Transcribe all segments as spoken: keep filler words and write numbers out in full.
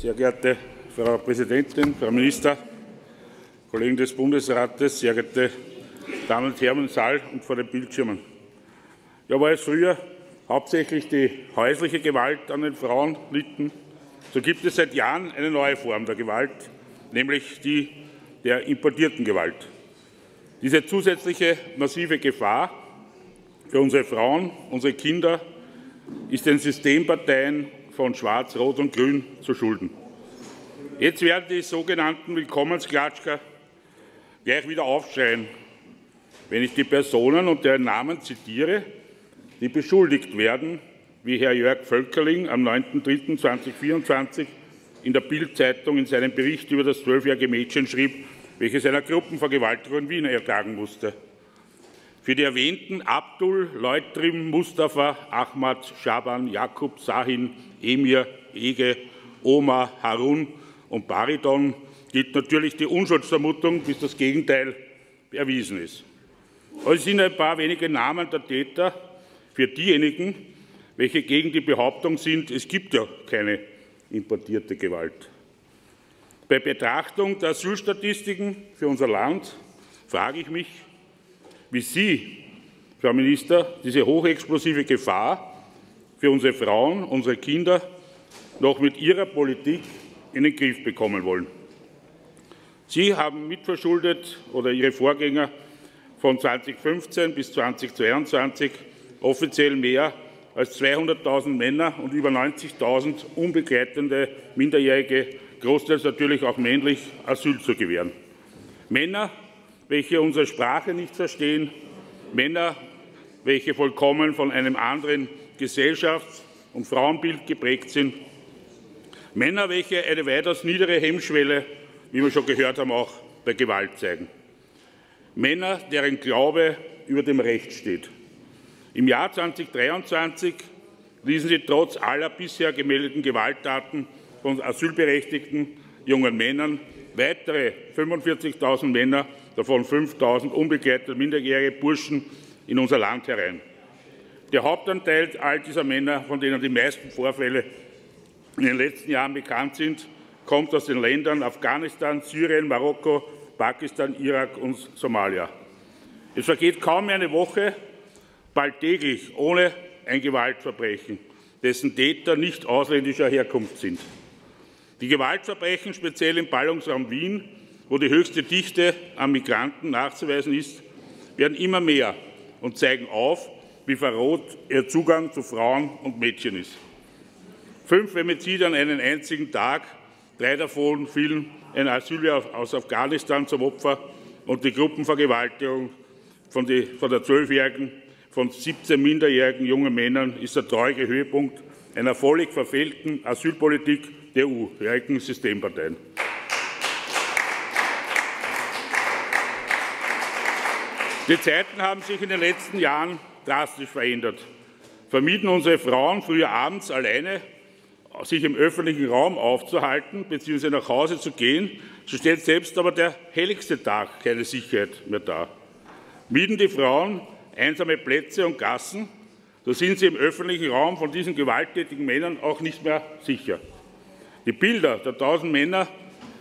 Sehr geehrte Frau Präsidentin, Frau Minister, Kollegen des Bundesrates, sehr geehrte Damen und Herren im Saal und vor den Bildschirmen. Ja, weil es früher hauptsächlich die häusliche Gewalt an den Frauen litten, so gibt es seit Jahren eine neue Form der Gewalt, nämlich die der importierten Gewalt. Diese zusätzliche massive Gefahr für unsere Frauen, unsere Kinder, ist den Systemparteien von Schwarz, Rot und Grün zu schulden. Jetzt werden die sogenannten Willkommensklatschker gleich wieder aufschreien, wenn ich die Personen und deren Namen zitiere, die beschuldigt werden, wie Herr Jörg Völkerling am neunten dritten zweitausendvierundzwanzig in der Bildzeitung in seinem Bericht über das zwölfjährige Mädchen schrieb, welches einer Gruppenvergewaltigung in Wien ertragen musste. Für die erwähnten Abdul, Leutrim, Mustafa, Ahmad, Schaban, Jakub, Sahin, Emir, Ege, Omar, Harun und Baridon gilt natürlich die Unschuldsvermutung, bis das Gegenteil erwiesen ist. Es sind ein paar wenige Namen der Täter für diejenigen, welche gegen die Behauptung sind, es gibt ja keine importierte Gewalt. Bei Betrachtung der Asylstatistiken für unser Land frage ich mich, wie Sie, Frau Minister, diese hochexplosive Gefahr für unsere Frauen, unsere Kinder noch mit Ihrer Politik in den Griff bekommen wollen. Sie haben mitverschuldet oder Ihre Vorgänger von zweitausendfünfzehn bis zweitausendzweiundzwanzig offiziell mehr als zweihunderttausend Männer und über neunzigtausend unbegleitende Minderjährige, großteils natürlich auch männlich, Asyl zu gewähren. Männer, welche unsere Sprache nicht verstehen, Männer, welche vollkommen von einem anderen Gesellschafts- und Frauenbild geprägt sind, Männer, welche eine weitaus niedere Hemmschwelle, wie wir schon gehört haben, auch bei Gewalt zeigen. Männer, deren Glaube über dem Recht steht. Im Jahr zweitausenddreiundzwanzig ließen sie trotz aller bisher gemeldeten Gewalttaten von asylberechtigten jungen Männern weitere fünfundvierzigtausend Männer, davon fünftausend unbegleitete minderjährige Burschen, in unser Land herein. Der Hauptanteil all dieser Männer, von denen die meisten Vorfälle in den letzten Jahren bekannt sind, kommt aus den Ländern Afghanistan, Syrien, Marokko, Pakistan, Irak und Somalia. Es vergeht kaum mehr eine Woche, bald täglich, ohne ein Gewaltverbrechen, dessen Täter nicht ausländischer Herkunft sind. Die Gewaltverbrechen, speziell im Ballungsraum Wien, wo die höchste Dichte an Migranten nachzuweisen ist, werden immer mehr und zeigen auf, wie verroht ihr Zugang zu Frauen und Mädchen ist. Fünf Femizide an einem einzigen Tag, drei davon fielen ein Asyler aus Afghanistan zum Opfer und die Gruppenvergewaltigung von, die, von der zwölfjährigen, von siebzehn minderjährigen jungen Männern ist der traurige Höhepunkt einer völlig verfehlten Asylpolitik der E U-jährigen Systemparteien. Die Zeiten haben sich in den letzten Jahren drastisch verändert. Vermieden unsere Frauen früher abends alleine, sich im öffentlichen Raum aufzuhalten bzw. nach Hause zu gehen, so stellt selbst aber der helligste Tag keine Sicherheit mehr dar. Mieden die Frauen einsame Plätze und Gassen, so sind sie im öffentlichen Raum von diesen gewalttätigen Männern auch nicht mehr sicher. Die Bilder der tausend Männer,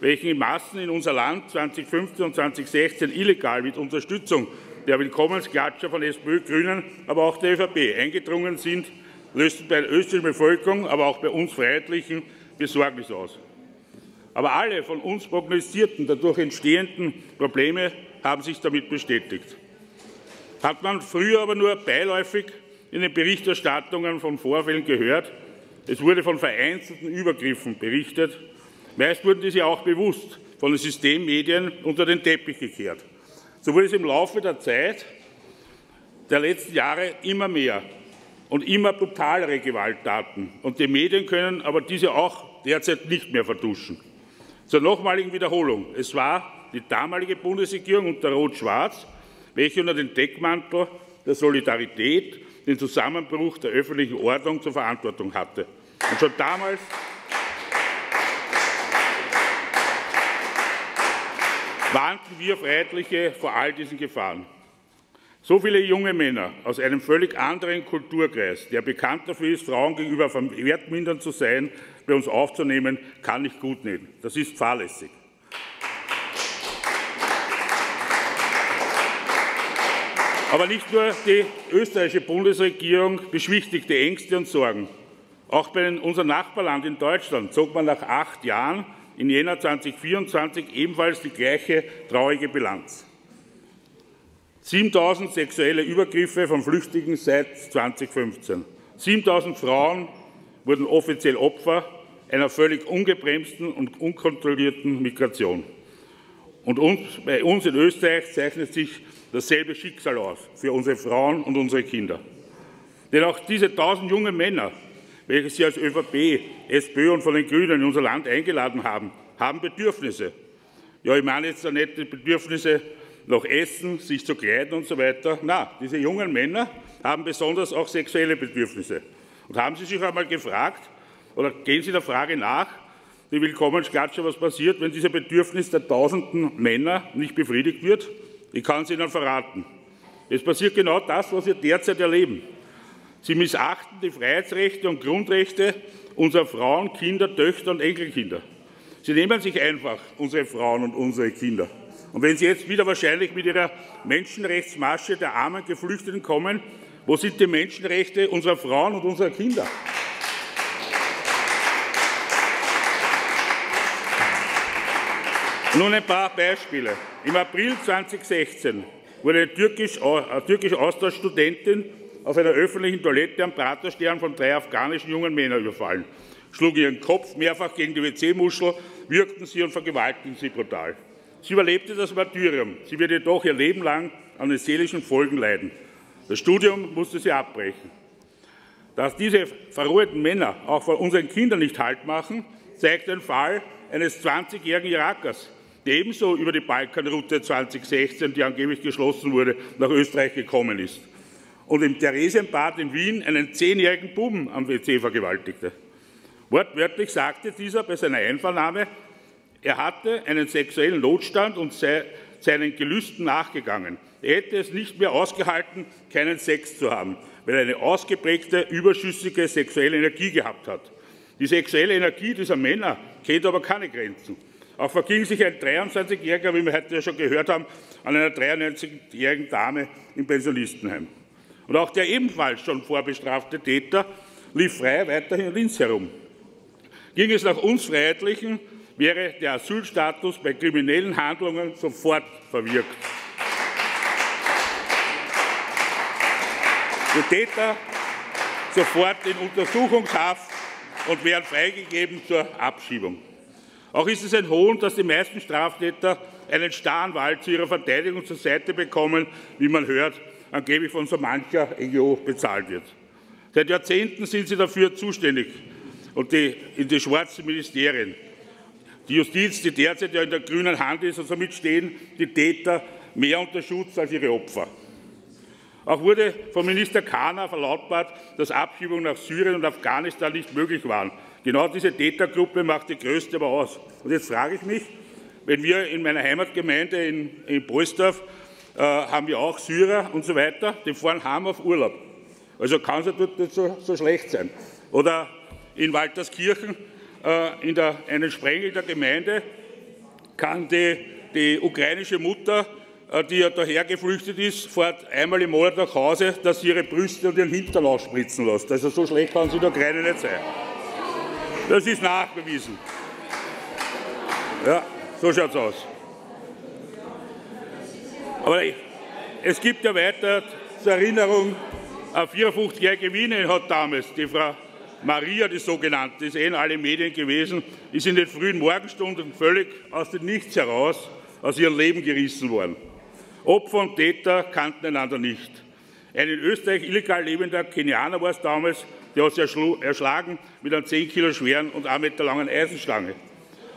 welche in Massen in unser Land zweitausendfünfzehn und zweitausendsechzehn illegal mit Unterstützung der Willkommensklatscher von SPÖ, Grünen, aber auch der ÖVP eingedrungen sind, lösten bei der österreichischen Bevölkerung, aber auch bei uns Freiheitlichen Besorgnis aus. Aber alle von uns prognostierten, dadurch entstehenden Probleme haben sich damit bestätigt. Hat man früher aber nur beiläufig in den Berichterstattungen von Vorfällen gehört, es wurde von vereinzelten Übergriffen berichtet, meist wurden diese auch bewusst von den Systemmedien unter den Teppich gekehrt. So wurde es im Laufe der Zeit der letzten Jahre immer mehr und immer brutalere Gewalttaten. Und die Medien können aber diese auch derzeit nicht mehr vertuschen. Zur nochmaligen Wiederholung. Es war die damalige Bundesregierung unter Rot-Schwarz, welche unter dem Deckmantel der Solidarität den Zusammenbruch der öffentlichen Ordnung zur Verantwortung hatte. Und schon damals, warnten wir Freiheitliche vor all diesen Gefahren. So viele junge Männer aus einem völlig anderen Kulturkreis, der bekannt dafür ist, Frauen gegenüber verwertmindernd zu sein, bei uns aufzunehmen, kann nicht gut nehmen. Das ist fahrlässig. Aber nicht nur die österreichische Bundesregierung beschwichtigt die Ängste und Sorgen. Auch bei unserem Nachbarland in Deutschland zog man nach acht Jahren im Jänner zweitausendvierundzwanzig ebenfalls die gleiche traurige Bilanz. siebentausend sexuelle Übergriffe von Flüchtlingen seit zweitausendfünfzehn. siebentausend Frauen wurden offiziell Opfer einer völlig ungebremsten und unkontrollierten Migration. Und uns, bei uns in Österreich zeichnet sich dasselbe Schicksal aus für unsere Frauen und unsere Kinder. Denn auch diese tausend jungen Männer, welche Sie als ÖVP, SPÖ und von den Grünen in unser Land eingeladen haben, haben Bedürfnisse. Ja, ich meine jetzt nicht die Bedürfnisse nach Essen, sich zu kleiden und so weiter. Nein, diese jungen Männer haben besonders auch sexuelle Bedürfnisse. Und haben Sie sich einmal gefragt, oder gehen Sie der Frage nach, die Willkommensklatsche, was passiert, wenn dieses Bedürfnis der tausenden Männer nicht befriedigt wird? Ich kann es Ihnen verraten. Es passiert genau das, was wir derzeit erleben. Sie missachten die Freiheitsrechte und Grundrechte unserer Frauen, Kinder, Töchter und Enkelkinder. Sie nehmen sich einfach unsere Frauen und unsere Kinder. Und wenn Sie jetzt wieder wahrscheinlich mit Ihrer Menschenrechtsmasche der armen Geflüchteten kommen, wo sind die Menschenrechte unserer Frauen und unserer Kinder? Nun ein paar Beispiele. Im April zweitausendsechzehn wurde eine türkische Austauschstudentin auf einer öffentlichen Toilette am Praterstern von drei afghanischen jungen Männern überfallen, schlug ihren Kopf mehrfach gegen die W C-Muschel, würgten sie und vergewaltigten sie brutal. Sie überlebte das Martyrium. Sie wird jedoch ihr Leben lang an den seelischen Folgen leiden. Das Studium musste sie abbrechen. Dass diese verroheten Männer auch vor unseren Kindern nicht Halt machen, zeigt ein Fall eines zwanzigjährigen Irakers, der ebenso über die Balkanroute zweitausendsechzehn, die angeblich geschlossen wurde, nach Österreich gekommen ist und im Theresienbad in Wien einen zehnjährigen Buben am W C vergewaltigte. Wortwörtlich sagte dieser bei seiner Einvernahme, er hatte einen sexuellen Notstand und sei seinen Gelüsten nachgegangen. Er hätte es nicht mehr ausgehalten, keinen Sex zu haben, weil er eine ausgeprägte, überschüssige sexuelle Energie gehabt hat. Die sexuelle Energie dieser Männer kennt aber keine Grenzen. Auch verging sich ein dreiundzwanzigjähriger, wie wir heute ja schon gehört haben, an einer dreiundneunzigjährigen Dame im Pensionistenheim. Und auch der ebenfalls schon vorbestrafte Täter lief frei weiterhin in Linz herum. Ging es nach uns Freiheitlichen, wäre der Asylstatus bei kriminellen Handlungen sofort verwirkt. Die Täter sofort in Untersuchungshaft und werden freigegeben zur Abschiebung. Auch ist es ein Hohn, dass die meisten Straftäter einen Staranwalt zu ihrer Verteidigung zur Seite bekommen, wie man hört, angeblich von so mancher N G O bezahlt wird. Seit Jahrzehnten sind sie dafür zuständig und die, in die schwarzen Ministerien. Die Justiz, die derzeit ja in der grünen Hand ist, und somit stehen die Täter mehr unter Schutz als ihre Opfer. Auch wurde von Minister Kahner verlautbart, dass Abschiebungen nach Syrien und Afghanistan nicht möglich waren. Genau diese Tätergruppe macht die größte aber aus. Und jetzt frage ich mich, wenn wir in meiner Heimatgemeinde in, in Polsdorf äh, haben wir auch Syrer und so weiter, die fahren heim auf Urlaub. Also kann es ja dort nicht so, so schlecht sein. Oder in Walterskirchen, in der, einen Sprengel der Gemeinde kann die, die ukrainische Mutter, die ja daher geflüchtet ist, fährt einmal im Monat nach Hause, dass sie ihre Brüste und ihren Hintern ausspritzen lässt. Also so schlecht kann sie in der Ukraine nicht sein. Das ist nachgewiesen. Ja, so schaut es aus. Aber es gibt ja weiter zur Erinnerung, eine vierundfünfzigjährige Wienerin hat damals, die Frau Maria, die sogenannte, ist eh in allen Medien gewesen, ist in den frühen Morgenstunden völlig aus dem Nichts heraus aus ihrem Leben gerissen worden. Opfer und Täter kannten einander nicht. Ein in Österreich illegal lebender Kenianer war es damals, der hat sie erschlagen mit einer zehn Kilo schweren und ein Meter langen Eisenstange.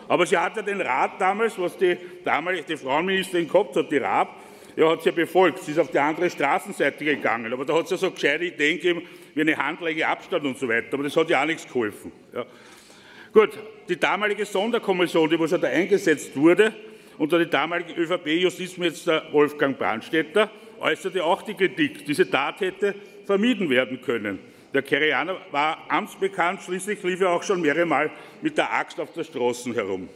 Aber sie hatte den Rat damals, was die damalige Frauenministerin gehabt hat, die Raab, der hat sie ja befolgt. Sie ist auf die andere Straßenseite gegangen, aber da hat es ja so gescheite Ideen gegeben, wie eine Handlänge Abstand und so weiter, aber das hat ja auch nichts geholfen. Ja. Gut, die damalige Sonderkommission, die was ja da eingesetzt wurde, unter den damaligen ÖVP-Justizminister Wolfgang Brandstetter, äußerte auch die Kritik, diese Tat hätte vermieden werden können. Der Koreaner war amtsbekannt, schließlich lief er auch schon mehrere Mal mit der Axt auf der Straße herum.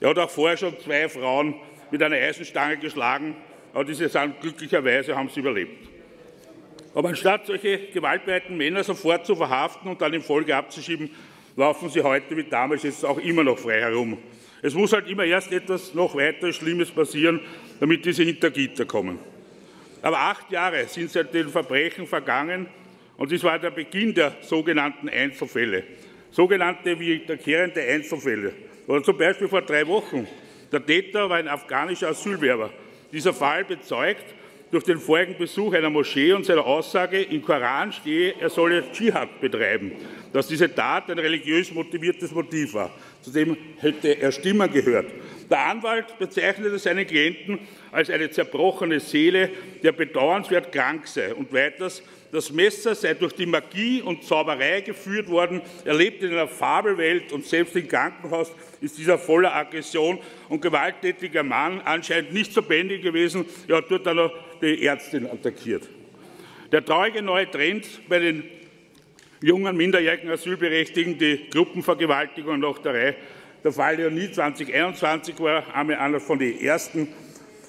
Er hat auch vorher schon zwei Frauen mit einer Eisenstange geschlagen, aber diese sind glücklicherweise, haben sie überlebt. Aber anstatt solche gewaltbereiten Männer sofort zu verhaften und dann in Folge abzuschieben, laufen sie heute wie damals jetzt auch immer noch frei herum. Es muss halt immer erst etwas noch weiter Schlimmes passieren, damit diese hinter Gitter kommen. Aber acht Jahre sind seit den Verbrechen vergangen und dies war der Beginn der sogenannten Einzelfälle. Sogenannte wiederkehrende Einzelfälle. Oder zum Beispiel vor drei Wochen. Der Täter war ein afghanischer Asylwerber. Dieser Fall bezeugt durch den vorigen Besuch einer Moschee und seiner Aussage, im Koran stehe, er solle Dschihad betreiben, dass diese Tat ein religiös motiviertes Motiv war. Zudem hätte er Stimmen gehört. Der Anwalt bezeichnete seinen Klienten als eine zerbrochene Seele, der bedauernswert krank sei. Und weiters, das Messer sei durch die Magie und Zauberei geführt worden. Er lebt in einer Fabelwelt und selbst im Krankenhaus ist dieser voller Aggression und gewalttätiger Mann anscheinend nicht zu bändigen gewesen. Er hat dort dann noch die Ärztin attackiert. Der traurige neue Trend bei den jungen minderjährigen Asylberechtigten, die Gruppenvergewaltigung und Lochdrei, der Fall Leonid zweitausendeinundzwanzig war einer von den ersten.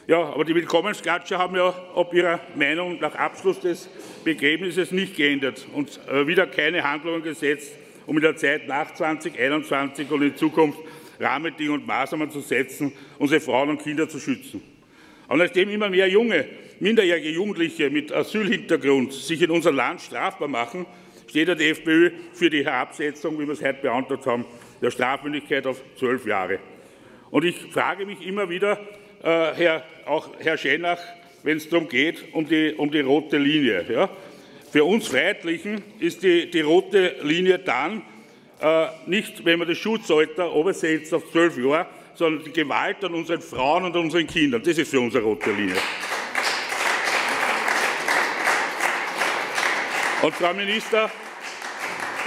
Ja, aber die Willkommensklatscher haben ja ob ihrer Meinung nach Abschluss des Begräbnisses nicht geändert und wieder keine Handlungen gesetzt, um in der Zeit nach zweitausendeinundzwanzig und in Zukunft Rahmenbedingungen und Maßnahmen zu setzen, unsere Frauen und Kinder zu schützen. Und nachdem immer mehr junge, minderjährige Jugendliche mit Asylhintergrund sich in unserem Land strafbar machen, steht ja die F P Ö für die Herabsetzung, wie wir es heute beantragt haben, der Strafmündigkeit auf zwölf Jahre. Und ich frage mich immer wieder, äh, Herr, auch Herr Schennach, wenn es darum geht, um die, um die rote Linie. Ja? Für uns Freiheitlichen ist die, die rote Linie dann äh, nicht, wenn wir das Schutzalter obersetzt auf zwölf Jahre, sondern die Gewalt an unseren Frauen und an unseren Kindern. Das ist für uns eine rote Linie. Und Frau Minister,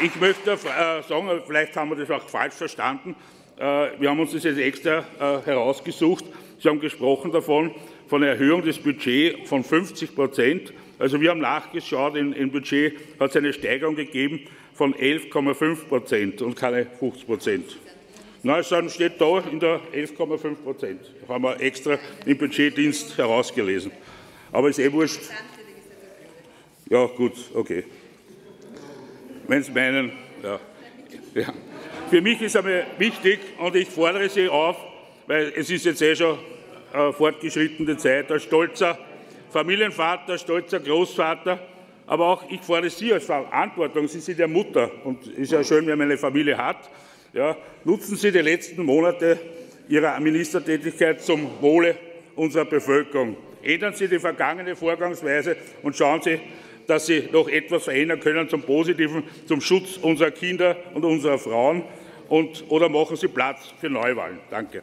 ich möchte äh, sagen, vielleicht haben wir das auch falsch verstanden, äh, wir haben uns das jetzt extra äh, herausgesucht, Sie haben gesprochen davon, von der Erhöhung des Budgets von fünfzig Prozent. Also wir haben nachgeschaut, im, im Budget hat es eine Steigerung gegeben von elf Komma fünf Prozent und keine fünfzig Prozent. Nein, es steht da in der elf Komma fünf Prozent. Das haben wir extra im Budgetdienst herausgelesen. Aber ist eh wurscht. Ja, gut, okay. Wenn Sie meinen, ja. ja. Für mich ist einmal wichtig und ich fordere Sie auf, weil es ist jetzt eh schon äh, fortgeschrittene Zeit, als stolzer Familienvater, als stolzer Großvater, aber auch ich fordere Sie als Verantwortung, Sie sind ja Mutter und es ist ja schön, wenn man eine Familie hat. Ja, nutzen Sie die letzten Monate Ihrer Ministertätigkeit zum Wohle unserer Bevölkerung. Ändern Sie die vergangene Vorgangsweise und schauen Sie, dass Sie noch etwas verändern können zum Positiven, zum Schutz unserer Kinder und unserer Frauen, und, oder machen Sie Platz für Neuwahlen. Danke.